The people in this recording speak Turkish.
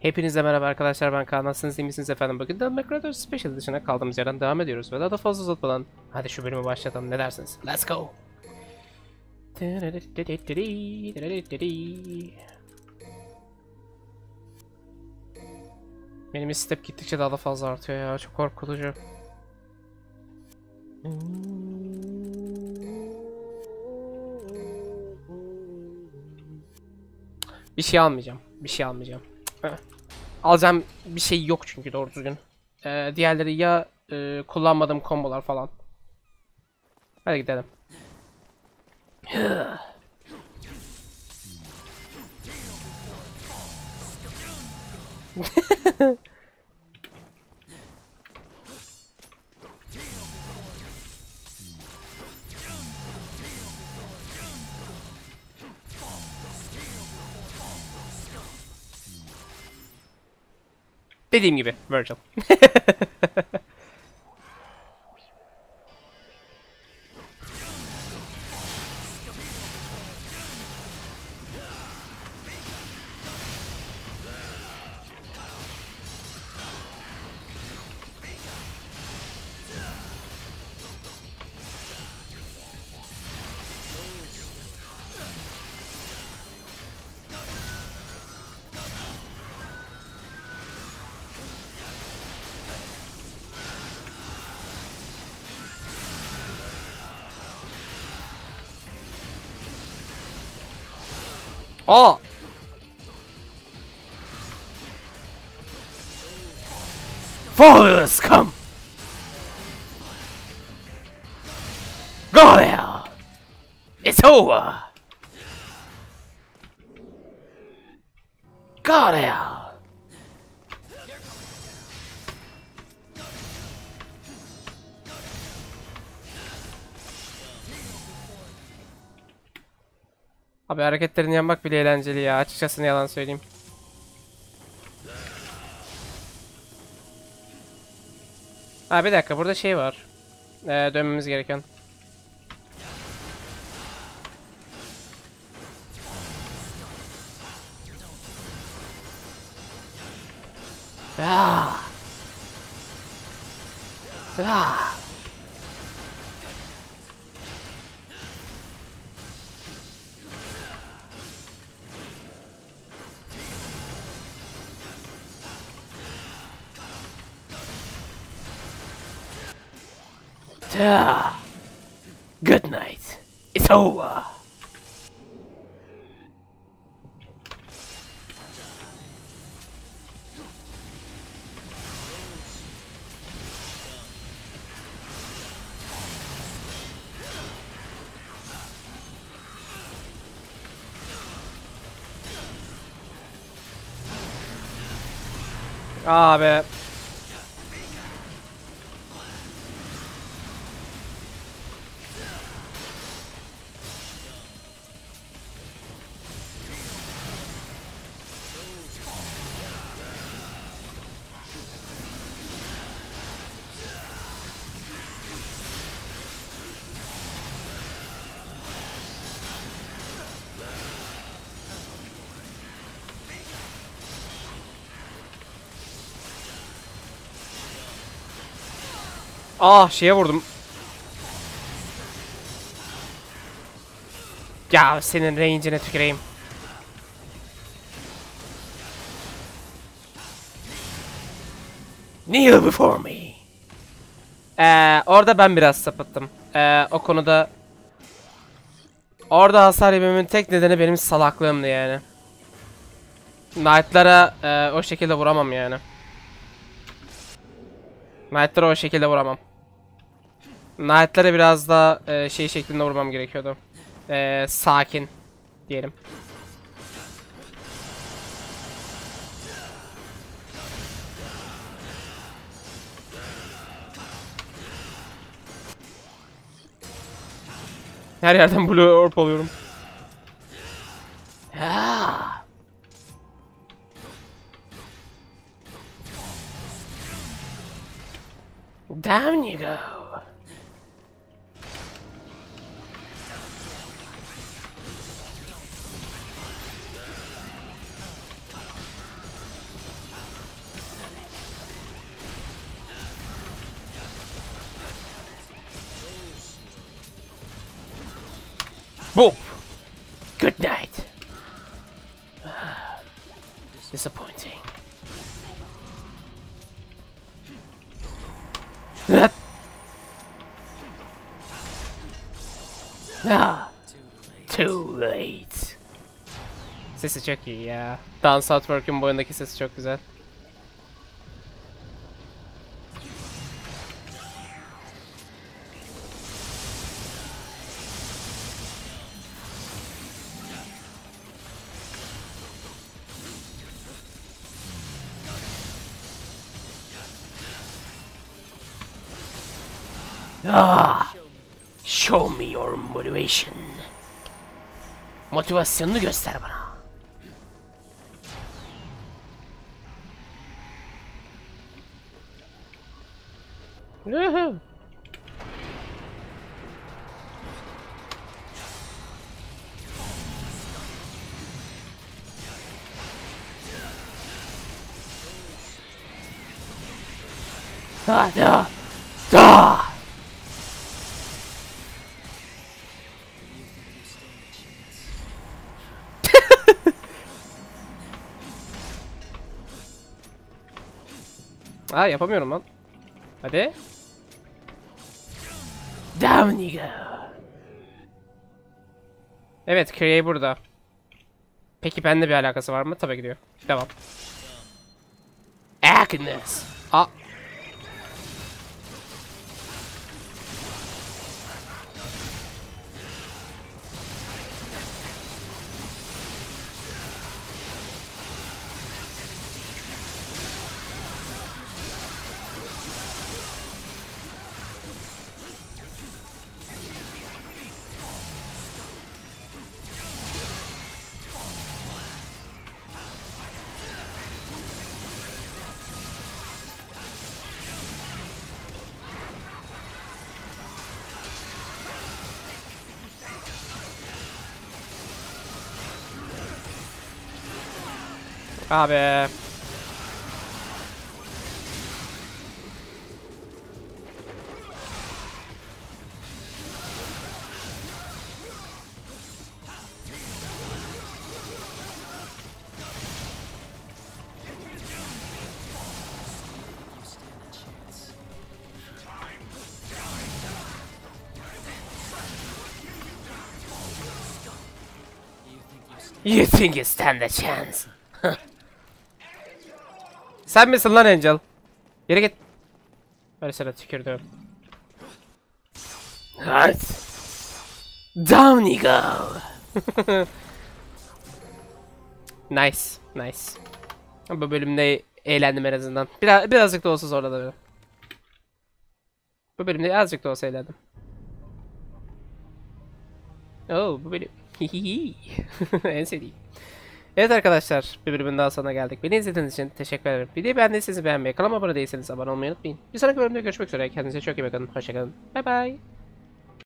Hepinizle merhaba arkadaşlar, ben Kaan. Nasılsınız, iyi misiniz efendim? Bugün Devil May Cry 4 Special Edition'a kaldığımız yerden devam ediyoruz ve daha da fazla uzatmadan hadi şu bölümü başlatalım, ne dersiniz? Let's go! Benim step gittikçe daha da fazla artıyor ya, çok korkutucu. Bir şey almayacağım. Alacağım bir şey yok çünkü doğru düzgün. Diğerleri ya kullanmadığım kombolar falan. Hadi gidelim. Dediğim gibi Vergil. Oh! Followers, come! Go there! It's over! Go there! Abi hareketlerini yapmak bile eğlenceli ya. Açıkçası ne yalan söyleyeyim. Abi bir dakika, burada şey var. Dönmemiz gereken. Good night. It's over. Ah be. Ah, şeye vurdum. Ya senin range'ine tüküreyim. Kneel before me. Orada ben biraz sapıttım. O konuda. Orada hasar yememin tek nedeni benim salaklığımdı yani. Knight'lara o şekilde vuramam yani. Knight'lara o şekilde vuramam. Knight'lara biraz daha şey şeklinde vurmam gerekiyordu. Sakin diyelim. Her yerden blue orb alıyorum. Down you go. Boop. Good night. Disappointing. Ah, too late. Sesi çok iyi ya. Dance Network'ün bu oyundaki sesi çok güzel. Ah, show me your motivation. Motivasyonunu göster bana. Da da. Aa, yapamıyorum lan. Hadi. Down you go. Evet, Cray burada. Peki benimle bir alakası var mı? Tabii gidiyor. Devam. Agnes. Aa. Abi. You think you stand a chance? Sen misin lan Angel? Yere git. Öyle sana tükürdüm. Hadi. Down you go. Nice. Nice. Bu bölümde eğlendim en azından. Birazcık da olsa zorladı beni. Bu bölümde azıcık da olsa eğlendim. Oh, bu bölüm. En sevdiğim. Evet arkadaşlar, bir bölümün daha sonuna geldik. Beni izlediğiniz için teşekkür ederim. Videoyu beğendiyseniz beğenmeyi, kanalıma abone değilseniz abone olmayı unutmayın. Bir sonraki bölümde görüşmek üzere. Kendinize çok iyi bakın. Hoşçakalın. Bye bye.